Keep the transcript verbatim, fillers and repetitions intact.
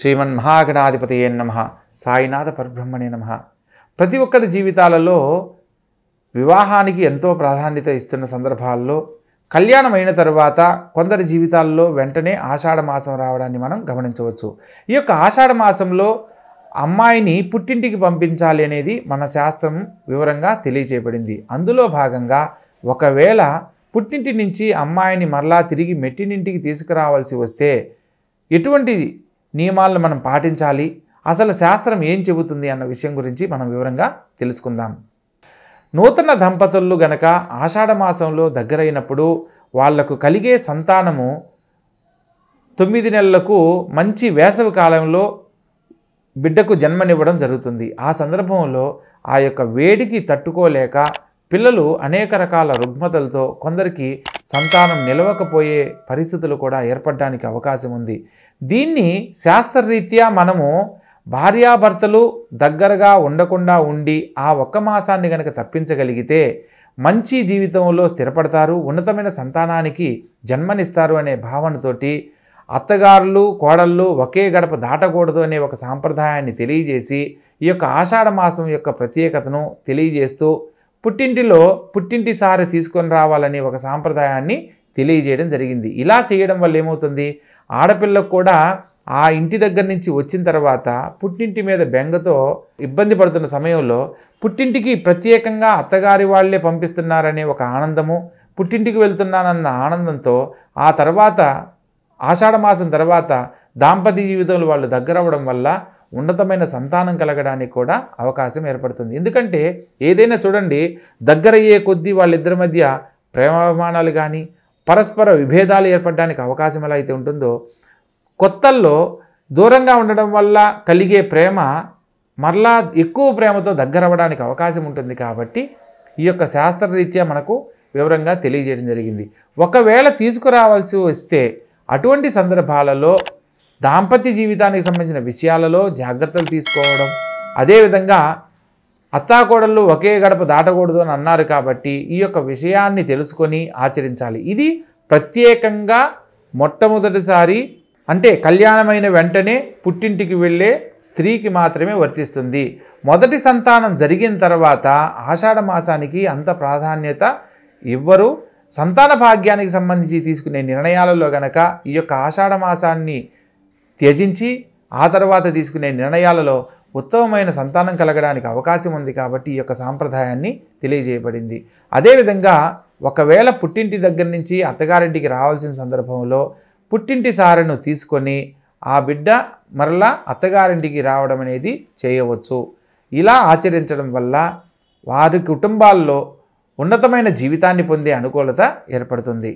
శ్రీమన్ మహాగణాధిపతయే నమః సాయినాథ పరబ్రహ్మణే నమః. ప్రతి ఒక్కరి జీవితాలలో వివాహానికి ఎంతో ప్రాధాన్యత ఇస్తున్న సందర్భాల్లో కళ్యాణమైన తర్వాత కొందరి జీవితాల్లో వెంటనే ఆషాఢ మాసం రావడాన్ని మనం గమనించవచ్చు. ఈ యొక్క ఆషాఢ మాసంలో అమ్మాయిని పుట్టింటికి పంపించాలి అనేది మన శాస్త్రం వివరంగా తెలియజేయబడింది. అందులో భాగంగా ఒకవేళ పుట్టింటి నుంచి అమ్మాయిని మరలా తిరిగి మెట్టినింటికి తీసుకురావాల్సి వస్తే ఎటువంటి నియమాలను మనం పాటించాలి, అసలు శాస్త్రం ఏం చెబుతుంది అన్న విషయం గురించి మనం వివరంగా తెలుసుకుందాం. నూతన దంపతులు గనక ఆషాఢ మాసంలో దగ్గరైనప్పుడు వాళ్లకు కలిగే సంతానము తొమ్మిది నెలలకు మంచి వేసవి కాలంలో బిడ్డకు జన్మనివ్వడం జరుగుతుంది. ఆ సందర్భంలో ఆ యొక్క వేడికి తట్టుకోలేక పిల్లలు అనేక రకాల రుగ్మతలతో కొందరికి సంతానం నిలవకపోయే పరిస్థితులు కూడా ఏర్పడడానికి అవకాశం ఉంది. దీన్ని శాస్త్రరీత్యా మనము భార్యాభర్తలు దగ్గరగా ఉండకుండా ఉండి ఆ ఒక్క మాసాన్ని కనుక తప్పించగలిగితే మంచి జీవితంలో స్థిరపడతారు, ఉన్నతమైన సంతానానికి జన్మనిస్తారు అనే భావనతోటి అత్తగారులు కోడళ్ళు ఒకే గడప దాటకూడదు అనే ఒక సాంప్రదాయాన్ని తెలియజేసి ఈ యొక్క ఆషాఢ మాసం యొక్క ప్రత్యేకతను తెలియజేస్తూ పుట్టింటిలో పుట్టింటి సారి తీసుకొని రావాలని ఒక సాంప్రదాయాన్ని తెలియజేయడం జరిగింది. ఇలా చేయడం వల్ల ఏమవుతుంది, ఆడపిల్లకు కూడా ఆ ఇంటి దగ్గర నుంచి వచ్చిన తర్వాత పుట్టింటి మీద బెంగతో ఇబ్బంది పడుతున్న సమయంలో పుట్టింటికి ప్రత్యేకంగా అత్తగారి వాళ్లే పంపిస్తున్నారనే ఒక ఆనందము, పుట్టింటికి వెళ్తున్నానన్న ఆనందంతో ఆ తర్వాత ఆషాఢ మాసం తర్వాత దాంపత్య జీవితంలో వాళ్ళు దగ్గర అవ్వడం వల్ల ఉన్నతమైన సంతానం కలగడానికి కూడా అవకాశం ఏర్పడుతుంది. ఎందుకంటే ఏదైనా చూడండి, దగ్గరయ్యే కొద్దీ వాళ్ళిద్దరి మధ్య ప్రేమాభిమానాలు కానీ పరస్పర విభేదాలు ఏర్పడడానికి అవకాశం ఎలా అయితే ఉంటుందో, కొత్తల్లో దూరంగా ఉండడం వల్ల కలిగే ప్రేమ మరలా ఎక్కువ ప్రేమతో దగ్గర అవ్వడానికి అవకాశం ఉంటుంది. కాబట్టి ఈ యొక్క శాస్త్రరీత్యా మనకు వివరంగా తెలియజేయడం జరిగింది. ఒకవేళ తీసుకురావాల్సి వస్తే అటువంటి సందర్భాలలో దాంపత్య జీవితానికి సంబంధించిన విషయాలలో జాగ్రత్తలు తీసుకోవడం, అదేవిధంగా అత్తాకోడళ్ళు ఒకే గడప దాటకూడదు అని అన్నారు కాబట్టి ఈ యొక్క విషయాన్ని తెలుసుకొని ఆచరించాలి. ఇది ప్రత్యేకంగా మొట్టమొదటిసారి అంటే కళ్యాణమైన వెంటనే పుట్టింటికి వెళ్ళే స్త్రీకి మాత్రమే వర్తిస్తుంది. మొదటి సంతానం జరిగిన తర్వాత ఆషాఢ మాసానికి అంత ప్రాధాన్యత ఇవ్వరు. సంతాన భాగ్యానికి సంబంధించి తీసుకునే నిర్ణయాలలో గనక ఈ యొక్క ఆషాఢ మాసాన్ని త్యజించి ఆ తర్వాత తీసుకునే నిర్ణయాలలో ఉత్తమమైన సంతానం కలగడానికి అవకాశం ఉంది. కాబట్టి ఈ యొక్క సాంప్రదాయాన్ని తెలియజేయబడింది. అదేవిధంగా ఒకవేళ పుట్టింటి దగ్గర నుంచి అత్తగారింటికి రావాల్సిన సందర్భంలో పుట్టింటి సారెను తీసుకొని ఆ బిడ్డ మరలా అత్తగారింటికి రావడం అనేది చేయవచ్చు. ఇలా ఆచరించడం వల్ల వారి కుటుంబాల్లో ఉన్నతమైన జీవితాన్ని పొందే అనుకూలత ఏర్పడుతుంది.